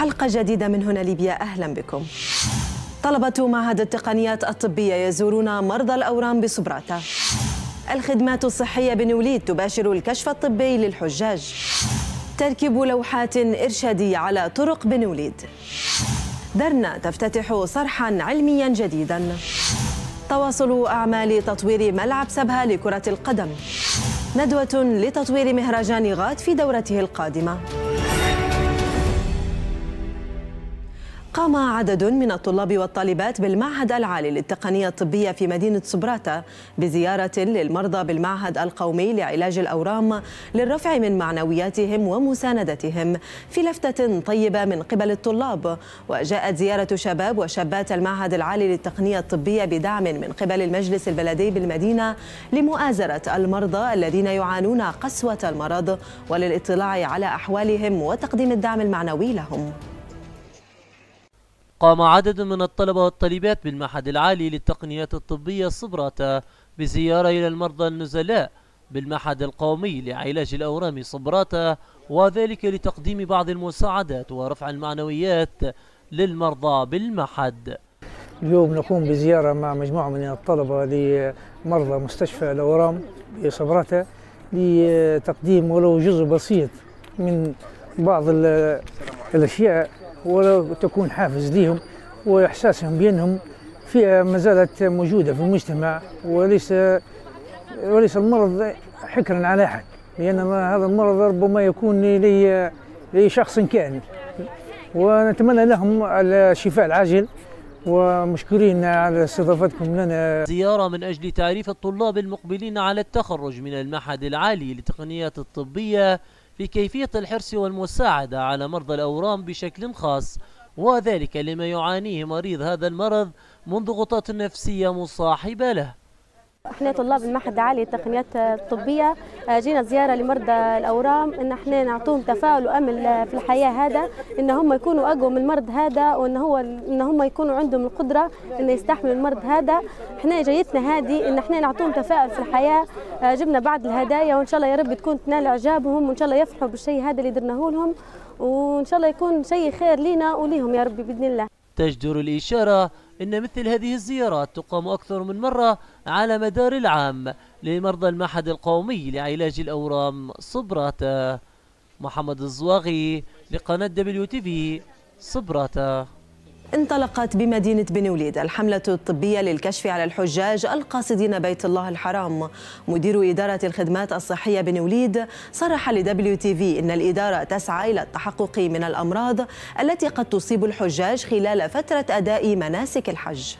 حلقة جديدة من هنا ليبيا، أهلا بكم. طلبة معهد التقنيات الطبية يزورون مرضى الأورام بصبراتة. الخدمات الصحية بنوليد تباشر الكشف الطبي للحجاج. تركيب لوحات إرشادية على طرق بنوليد. درنا تفتتح صرحا علميا جديدا. تواصل أعمال تطوير ملعب سبها لكرة القدم. ندوة لتطوير مهرجان غات في دورته القادمة. قام عدد من الطلاب والطالبات بالمعهد العالي للتقنية الطبية في مدينة صبراتة بزيارة للمرضى بالمعهد القومي لعلاج الأورام للرفع من معنوياتهم ومساندتهم في لفتة طيبة من قبل الطلاب. وجاءت زيارة شباب وشابات المعهد العالي للتقنية الطبية بدعم من قبل المجلس البلدي بالمدينة لمؤازرة المرضى الذين يعانون قسوة المرض وللاطلاع على أحوالهم وتقديم الدعم المعنوي لهم. قام عدد من الطلبة والطالبات بالمعهد العالي للتقنيات الطبية صبراتة بزيارة إلى المرضى النزلاء بالمعهد القومي لعلاج الأورام صبراتة، وذلك لتقديم بعض المساعدات ورفع المعنويات للمرضى بالمعهد. اليوم نقوم بزيارة مع مجموعة من الطلبة لمرضى مستشفى الأورام بصبراتة لتقديم ولو جزء بسيط من بعض الأشياء ولو تكون حافز لهم وإحساسهم بأنهم فئة ما زالت موجودة في المجتمع، وليس المرض حكرا على أحد، لأن هذا المرض ربما يكون لشخص كان. ونتمنى لهم الشفاء العاجل ومشكورين على استضافتكم لنا. زيارة من أجل تعريف الطلاب المقبلين على التخرج من المعهد العالي للتقنيات الطبية بكيفية الحرص والمساعدة على مرضى الأورام بشكل خاص، وذلك لما يعانيه مريض هذا المرض من ضغوطات نفسية مصاحبة له. احنا طلاب المعهد العالي للتقنيات الطبية جينا زيارة لمرضى الأورام ان احنا نعطوهم تفاؤل وامل في الحياة، هذا ان هم يكونوا اقوى من المرض هذا، وان هم يكونوا عندهم القدرة ان يستحملوا المرض هذا. احنا جايتنا هذه ان احنا نعطوهم تفاؤل في الحياة، جبنا بعض الهدايا وان شاء الله يا رب تكون تنال اعجابهم، وان شاء الله يفرحوا بالشيء هذا اللي درناه لهم، وان شاء الله يكون شيء خير لينا وليهم يا رب بإذن الله. تجدر الإشارة إن مثل هذه الزيارات تقام أكثر من مرة على مدار العام لمرضى المعهد القومي لعلاج الأورام صبراتة. محمد الزواغي لقناة WTV صبراتة. انطلقت بمدينة بنوليد الحملة الطبية للكشف على الحجاج القاصدين بيت الله الحرام. مدير إدارة الخدمات الصحية بنوليد صرح لWTV إن الإدارة تسعى إلى التحقق من الأمراض التي قد تصيب الحجاج خلال فترة أداء مناسك الحج.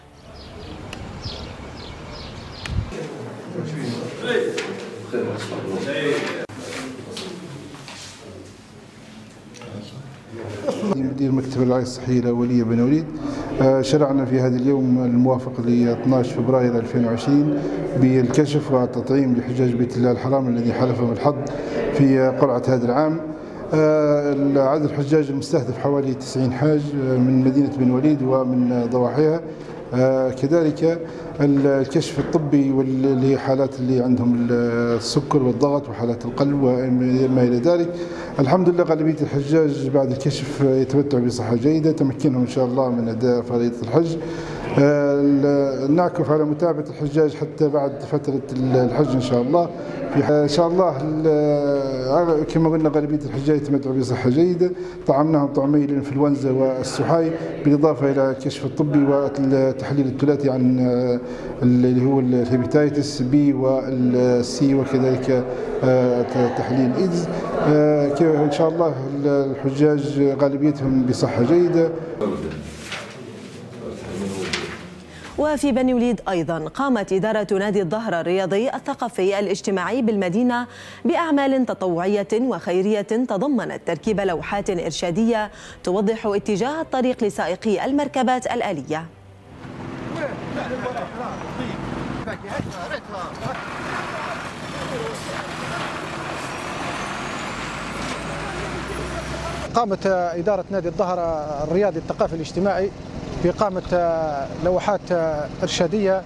مدير مكتب الرعاية الصحية الأولية بنوليد شرعنا في هذا اليوم الموافق ل 12 فبراير 2020 بالكشف والتطعيم لحجاج بيت الله الحرام الذي حلفهم الحظ في قرعة هذا العام. عدد الحجاج المستهدف حوالي 90 حاج من مدينة بنوليد ومن ضواحيها. كذلك الكشف الطبي لحالات اللي عندهم السكر والضغط وحالات القلب وما إلى ذلك. الحمد لله غالبية الحجاج بعد الكشف يتمتع بصحة جيدة، تمكنهم إن شاء الله من أداء فريضة الحج. نعكف على متابعة الحجاج حتى بعد فترة الحج إن شاء الله. إن شاء الله كما قلنا غالبية الحجاج يتمتعوا بصحة جيدة. طعمناهم طعمي الإنفلونزا والسحاي بالإضافة إلى الكشف الطبي والتحليل الثلاثي عن اللي هو الهيباتايتس بي والسي، وكذلك تحليل إيدز. إن شاء الله الحجاج غالبيتهم بصحة جيدة. وفي بنوليد أيضا قامت إدارة نادي الظهر الرياضي الثقافي الاجتماعي بالمدينة بأعمال تطوعية وخيرية تضمنت تركيب لوحات إرشادية توضح اتجاه الطريق لسائقي المركبات الآلية. قامت إدارة نادي الظهر الرياضي الثقافي الاجتماعي بإقامة لوحات إرشادية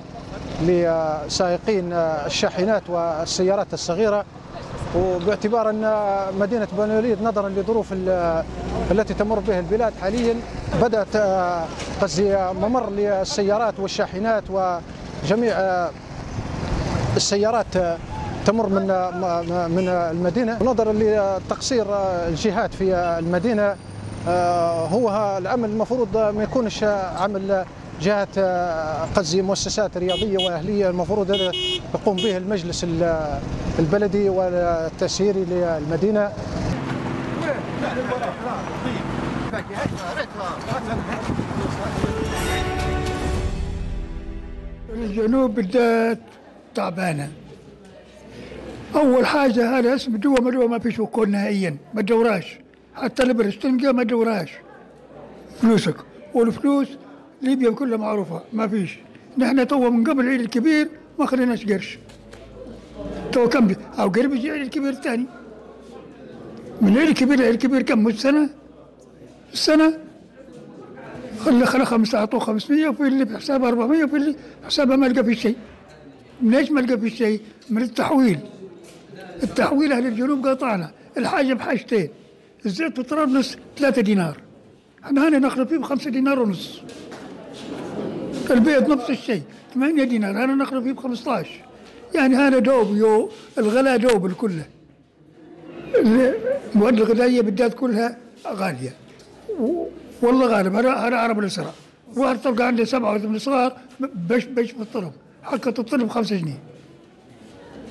لسائقين الشاحنات والسيارات الصغيرة وباعتبار أن مدينة بني نظرا لظروف التي تمر بها البلاد حاليا بدأت ممر للسيارات والشاحنات وجميع السيارات تمر من المدينة. نظرا لتقصير الجهات في المدينة هو العمل المفروض ما يكونش عمل جهة مؤسسات رياضية وأهلية، المفروض هذا يقوم به المجلس البلدي والتسييري للمدينة. الجنوب بدأت تعبانة. أول حاجة هذا اسم دوا ما فيش وكون نهائيا، ما تدوراش حتى البرس تلقى ما تدوراش فلوسك، والفلوس ليبيا كلها معروفة ما فيش. نحن توا من قبل العيد الكبير ما خليناش قرش، توا كم أو قريب يجي العيد الكبير الثاني. من العيد الكبير كم السنة؟ السنة خلى 5 أعطوه 500 وفي اللي بحسابه 400 وفي اللي بحسابه ما لقى فيه شيء. ليش ما لقى فيه شيء؟ من التحويل. التحويل أهل الجنوب قاطعنا، الحاجة بحاجتين، الزيت والطراب نص 3 دينار، احنا هنا ناخذ فيه ب5 دينار ونص. البيض نفس الشيء 8 دينار، انا ناخذ فيه ب15، يعني هذا دوب يو الغلاء دوب الكله. المواد الغذائيه بالذات كلها غاليه والله غالب. انا عرب الاسراء، واحد تلقى عندي 7 صغار باش في الطلب حقه الطلب 5 جنيه.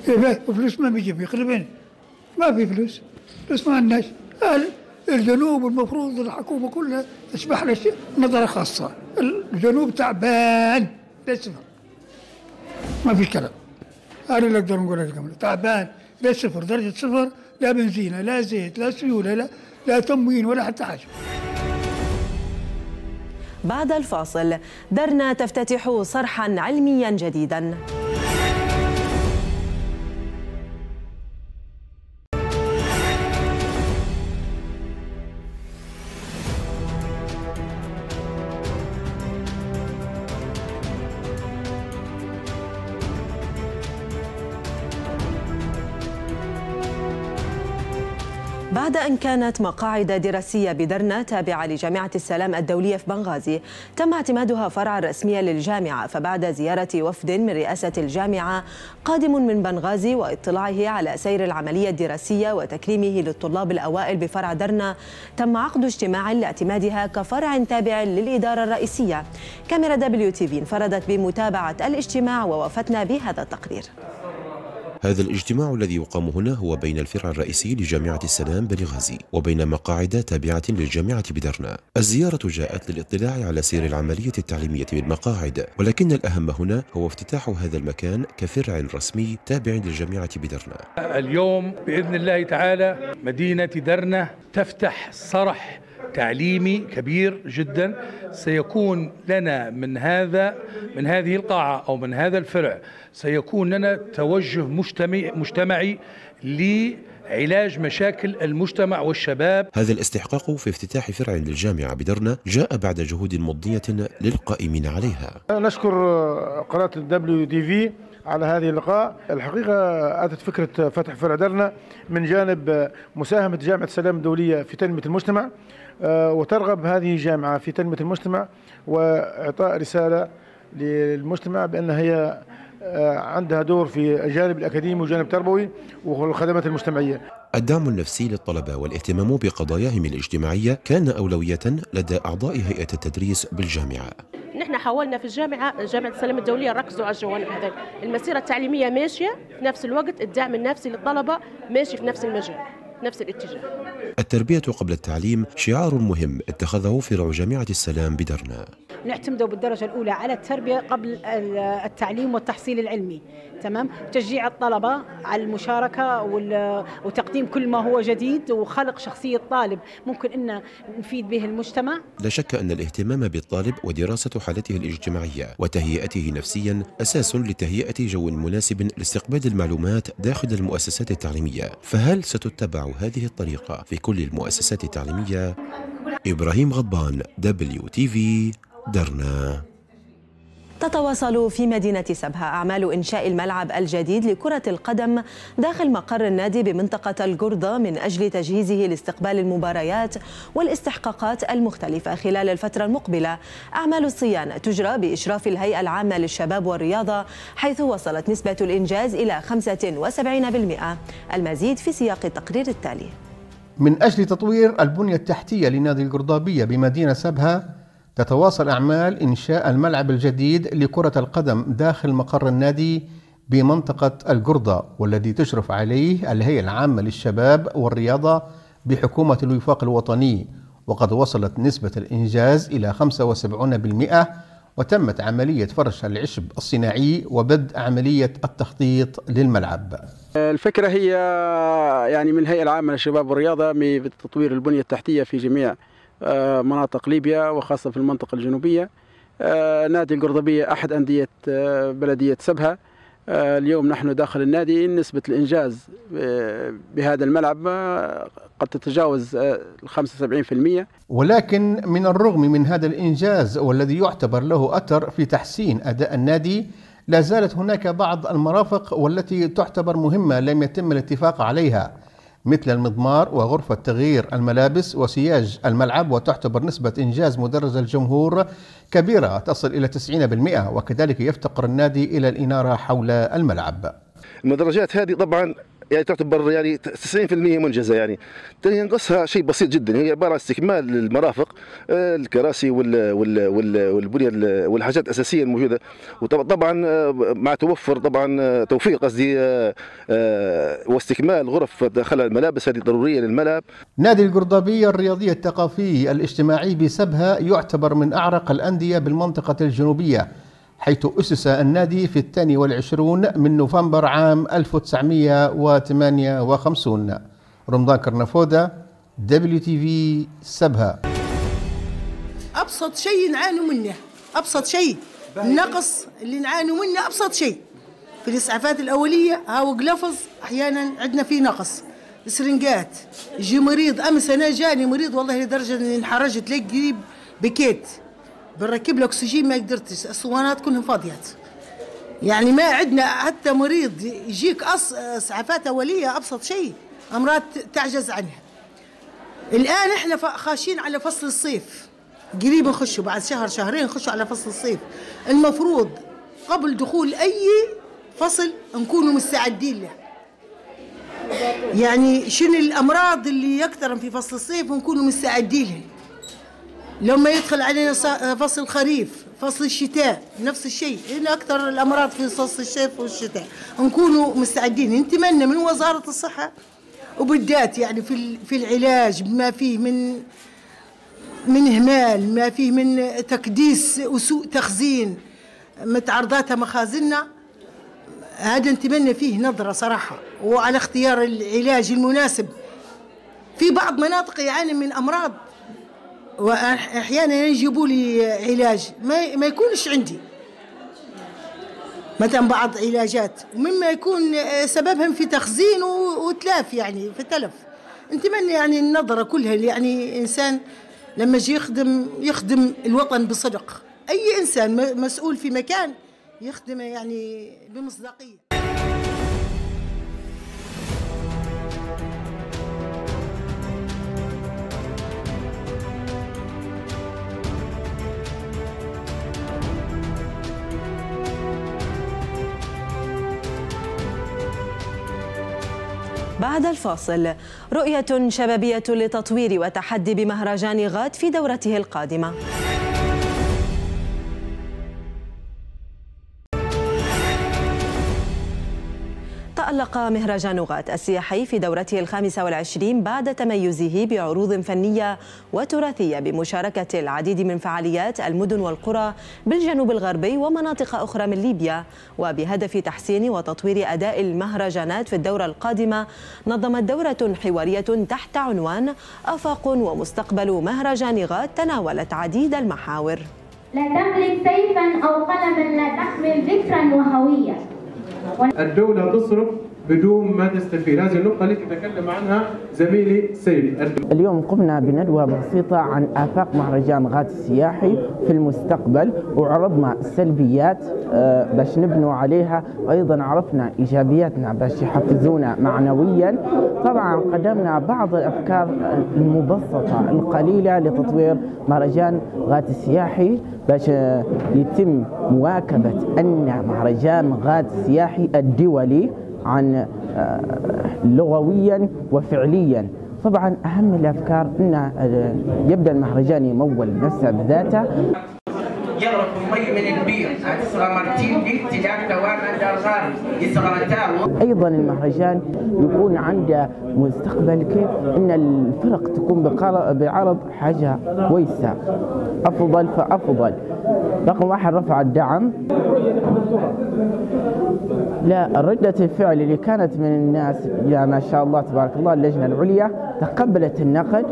ايه فلوس ما بيجيب يقلبين، ما في فلوس، فلوس ما عندناش. الجنوب المفروض الحكومه كلها تسمح له نظره خاصه، الجنوب تعبان لسه ما فيش كلام. انا اللي اقدر نقول لكم تعبان للصفر، درجه صفر، لا بنزينه لا زيت لا سيوله لا تموين ولا حتى حاجه. بعد الفاصل درنا تفتتح صرحا علميا جديدا. بعد أن كانت مقاعد دراسية بدرنا تابعة لجامعة السلام الدولية في بنغازي، تم اعتمادها فرعا رسميا للجامعة، فبعد زيارة وفد من رئاسة الجامعة قادم من بنغازي واطلاعه على سير العملية الدراسية وتكريمه للطلاب الأوائل بفرع درنا، تم عقد اجتماع لاعتمادها كفرع تابع للإدارة الرئيسية. كاميرا WTV انفردت بمتابعة الاجتماع ووفتنا بهذا التقرير. هذا الاجتماع الذي يقام هنا هو بين الفرع الرئيسي لجامعة السلام بنغازي وبين مقاعد تابعة للجامعة بدرنا. الزيارة جاءت للاطلاع على سير العملية التعليمية بالمقاعد، ولكن الأهم هنا هو افتتاح هذا المكان كفرع رسمي تابع للجامعة بدرنا. اليوم بإذن الله تعالى مدينة درنا تفتح صرح تعليمي كبير جدا، سيكون لنا من هذه القاعة أو من هذا الفرع سيكون لنا توجه مجتمعي لعلاج مشاكل المجتمع والشباب. هذا الاستحقاق في افتتاح فرع للجامعة بدرنا جاء بعد جهود مضنية للقائمين عليها. نشكر قناة WTV على هذه اللقاء. الحقيقة أتت فكرة فتح فرع درنا من جانب مساهمة جامعة السلام الدولية في تنمية المجتمع، وترغب هذه الجامعة في تنمية المجتمع وإعطاء رسالة للمجتمع بأن هي عندها دور في الجانب الأكاديمي والجانب التربوي والخدمات المجتمعية. الدعم النفسي للطلبة والاهتمام بقضاياهم الاجتماعية كان أولوية لدى أعضاء هيئة التدريس بالجامعة. نحن حاولنا في جامعة السلام الدولية ركزوا على الجوانب هذا، المسيرة التعليمية ماشية في نفس الوقت، الدعم النفسي للطلبة ماشي في نفس المجال، نفس الاتجاه. التربية قبل التعليم شعار مهم اتخذه فرع جامعة السلام بدرنا. نعتمد بالدرجة الأولى على التربية قبل التعليم والتحصيل العلمي، تمام؟ تشجيع الطلبة على المشاركة وتقديم كل ما هو جديد وخلق شخصية طالب ممكن أن نفيد به المجتمع. لا شك أن الاهتمام بالطالب ودراسة حالته الاجتماعية وتهيئته نفسيا أساس لتهيئة جو مناسب لاستقبال المعلومات داخل المؤسسات التعليمية، فهل ستتبع هذه الطريقة في كل المؤسسات التعليمية؟ إبراهيم غضبان، WTV درنا. تتواصل في مدينة سبها أعمال إنشاء الملعب الجديد لكرة القدم داخل مقر النادي بمنطقة الجردة من أجل تجهيزه لاستقبال المباريات والاستحقاقات المختلفة خلال الفترة المقبلة. أعمال الصيانة تجرى بإشراف الهيئة العامة للشباب والرياضة، حيث وصلت نسبة الإنجاز إلى 75%. المزيد في سياق التقرير التالي. من أجل تطوير البنية التحتية لنادي القرضابية بمدينة سبها، تتواصل أعمال إنشاء الملعب الجديد لكرة القدم داخل مقر النادي بمنطقة القرضة، والذي تشرف عليه الهيئة العامة للشباب والرياضة بحكومة الوفاق الوطني، وقد وصلت نسبة الإنجاز إلى 75%، وتمت عملية فرش العشب الصناعي وبدء عملية التخطيط للملعب. الفكرة هي يعني من الهيئة العامة للشباب والرياضة بتطوير البنية التحتية في جميع مناطق ليبيا وخاصة في المنطقة الجنوبية. نادي القرضابية أحد أندية بلدية سبها. اليوم نحن داخل النادي، نسبة الإنجاز بهذا الملعب قد تتجاوز 75%. ولكن من الرغم من هذا الإنجاز والذي يعتبر له أثر في تحسين أداء النادي، لا زالت هناك بعض المرافق والتي تعتبر مهمة لم يتم الاتفاق عليها، مثل المضمار وغرفة تغيير الملابس وسياج الملعب، وتعتبر نسبة إنجاز مدرج الجمهور كبيرة تصل إلى 90%، وكذلك يفتقر النادي إلى الإنارة حول الملعب. المدرجات هذه طبعا يعني تعتبر يعني 90% منجزة، يعني ينقصها شيء بسيط جدا، هي عبارة عن استكمال المرافق، الكراسي والبنية والحاجات الأساسية الموجودة. وطبعا مع توفير واستكمال غرف داخلها الملابس، هذه ضرورية للملعب. نادي القرضابية الرياضي الثقافي الاجتماعي بسبها يعتبر من أعرق الأندية بالمنطقة الجنوبية، حيث أسس النادي في 22 من نوفمبر عام 1958. رمضان كرنفودة، WTV سبها. أبسط شيء نعانوا منه، أبسط شيء النقص اللي نعانوا منه، أبسط شيء في الإسعافات الأولية، هاو قلفظ أحيانا عندنا فيه نقص، سرنجات، يجي مريض. أمس أنا جاني مريض والله لدرجة إني انحرجت لك قريب بكيت، بنركب له اكسجين ما قدرتش، الاسوانات كلهم فاضيات. يعني ما عندنا حتى مريض يجيك اسعافات اوليه، ابسط شيء، امراض تعجز عنها. الان احنا خاشين على فصل الصيف، قريب نخشوا بعد شهر شهرين نخشوا على فصل الصيف. المفروض قبل دخول اي فصل نكونوا مستعدين له. يعني شنو الامراض اللي يكثر في فصل الصيف ونكونوا مستعدين له. لما يدخل علينا فصل الخريف، فصل الشتاء، نفس الشيء، هنا أكثر الأمراض في فصل الصيف والشتاء، نكونوا مستعدين. نتمنى من وزارة الصحة وبالذات يعني في العلاج، بما فيه من إهمال، ما فيه من تكديس وسوء تخزين متعرضاتها مخازننا، هذا نتمنى فيه نظرة صراحة، وعلى اختيار العلاج المناسب. في بعض مناطق يعاني من أمراض، واحيانا يجيبوا لي علاج ما يكونش عندي، مثلا بعض علاجات مما يكون سببهم في تخزين وتلاف، يعني في تلف. نتمنى يعني النظره كلها، يعني انسان لما يجي يخدم الوطن بصدق، اي انسان مسؤول في مكان يخدمه يعني بمصداقيه. بعد الفاصل رؤية شبابية لتطوير وتحدي بمهرجان غات في دورته القادمة. تألق مهرجان غات السياحي في دورته 25 بعد تميزه بعروض فنية وتراثية بمشاركة العديد من فعاليات المدن والقرى بالجنوب الغربي ومناطق أخرى من ليبيا. وبهدف تحسين وتطوير أداء المهرجانات في الدورة القادمة، نظمت دورة حوارية تحت عنوان آفاق ومستقبل مهرجان غات تناولت عديد المحاور. لا تملك سيفا أو قلما، لا تحمل ذكرا وهوية. الدولة تصرف بدون ما تستفيد. هذه النقطة التي تكلم عنها زميلي سيد. اليوم قمنا بندوة بسيطة عن آفاق مهرجان غات السياحي في المستقبل، وعرضنا السلبيات باش نبنوا عليها، أيضا عرفنا إيجابياتنا باش يحفزونا معنويا. طبعا قدمنا بعض الأفكار المبسطة القليلة لتطوير مهرجان غات السياحي باش يتم مواكبة أن مهرجان غات السياحي الدولي عن لغويا وفعليا. طبعا اهم الافكار ان يبدا المهرجان يمول نفسه بذاته. يغرق المي من البير اصغر مرتين باختلاف توازن الغار اصغرتان. ايضا المهرجان يكون عنده مستقبل، كيف ان الفرق تكون بعرض حاجه كويسه افضل فافضل. رقم واحد رفع الدعم. لا، ردة الفعل اللي كانت من الناس يعني ما شاء الله تبارك الله. اللجنة العليا تقبلت النقد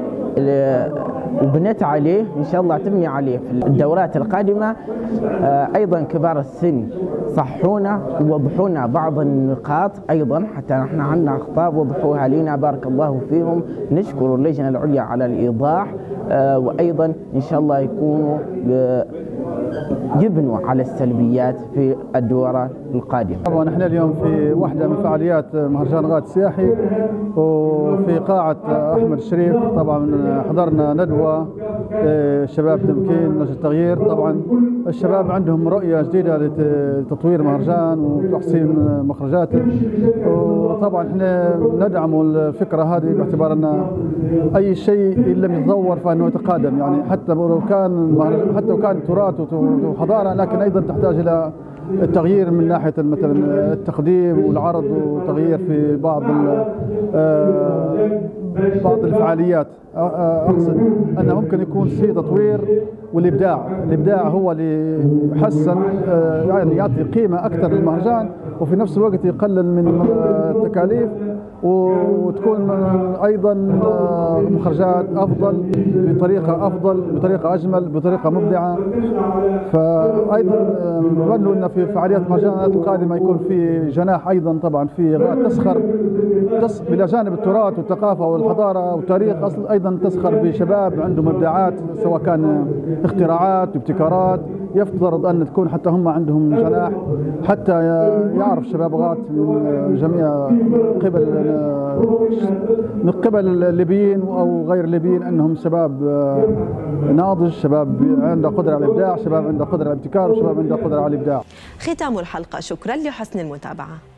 وبنت عليه، إن شاء الله تبني عليه في الدورات القادمة. أيضا كبار السن صحونا ووضحونا بعض النقاط، أيضا حتى نحن عندنا أخطاء وضحوها لنا بارك الله فيهم. نشكر اللجنة العليا على الإيضاح، وأيضا إن شاء الله يكونوا يبنوا على السلبيات في الدورة القادمة. طبعا احنا اليوم في واحدة من فعاليات مهرجان غات السياحي وفي قاعة أحمد الشريف. طبعا حضرنا ندوة شباب تمكين نشر التغيير. طبعا الشباب عندهم رؤية جديدة لتطوير مهرجان وتحسين مخرجاته، وطبعا احنا ندعم الفكرة هذه باعتبار ان اي شيء لم يتطور فانه يتقادم، يعني حتى لو كان تراث وحضارة لكن ايضا تحتاج الى التغيير من ناحية مثلا التقديم والعرض وتغيير في بعض الفعاليات. اقصد انه ممكن يكون في تطوير والابداع هو اللي يحسن، يعني يعطي قيمة اكثر للمهرجان وفي نفس الوقت يقلل من التكاليف وتكون ايضا مخرجات افضل بطريقه اجمل بطريقه مبدعه. فايضا نظن ان في فعاليات المهرجانات القادمه يكون في جناح ايضا طبعا في غات تسخر بلا جانب التراث والثقافه والحضاره والتاريخ ايضا تسخر بشباب عندهم ابداعات، سواء كان اختراعات وابتكارات. يفترض ان تكون حتى هم عندهم جناح حتى يعرف شباب غات من جميع من قبل الليبيين او غير الليبيين انهم شباب ناضج، شباب عنده قدره على الابداع، شباب عنده قدره على الابتكار، وشباب عنده قدره على الابداع. ختام الحلقه، شكرا لحسن المتابعه.